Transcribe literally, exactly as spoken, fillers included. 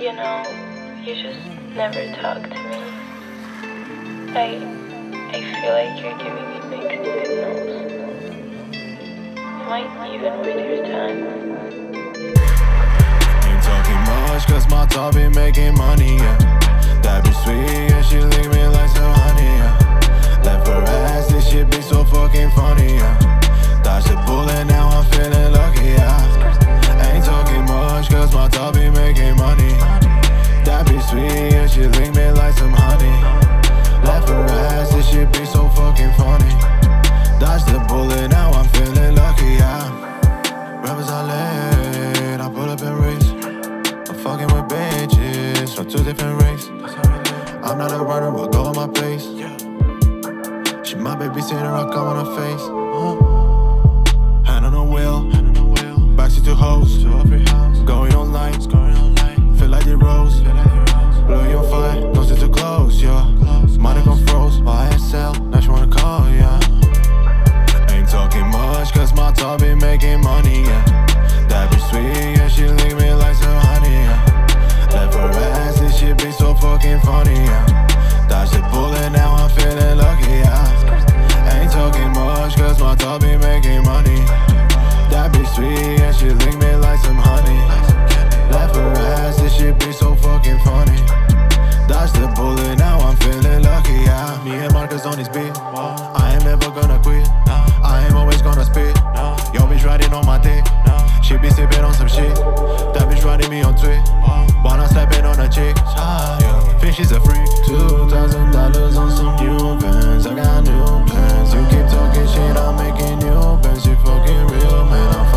You know, you just never talk to me. I, I feel like you're giving me mixed signals. Am I even worth your time? Ain't talking much, cause my top be making money, yeah. That be sweet, yeah, she lick me like some honey, yeah. Left her ass, this shit be so fucking funny, yeah. Dodged the bullet, now I'm feeling lucky, yeah. Ain't talking much, cause my top be making money. That be sweet, yeah, she lick me like some honey. Left her ass, this shit be so fucking funny. Dodged the bullet, now I'm feeling lucky, yeah. Rappers are lit, I pull up in race. I'm fucking with bitches from two different races. I'm not a runner, I'll go on my pace. She my babysitter, I come on her face. Hand on the wheel, backseat to hoes. Going online, feel like the rose. Blowing your fire, don't sit too close, yeah. Money gon' froze, by I S L, now she wanna call, yeah. Talking much, cause my top be making money, yeah. That be sweet, yeah, she lick me like some honey, yeah. Left her ass, this shit be so fucking funny, yeah. Dodged the bullet, now I'm feeling lucky, yeah. Ain't talking much, cause my top be making money. That be sweet, yeah, she lick me like some honey. Left her ass, this shit be so fucking funny. Dodged the bullet, now I'm feeling lucky, yeah. Me and Marcuz on this beat, I ain't never gonna quit. I ain't always gonna spit. No. Yo bitch riding on my dick. No. She be sipping on some shit. That bitch riding me on Twitch. Oh. But I'm slapping on her chick. Ah, yeah. Think she's a freak. Two thousand dollars on some new bands. I got new plans. You keep talking shit, I'm making new bands. You fucking real man. I'm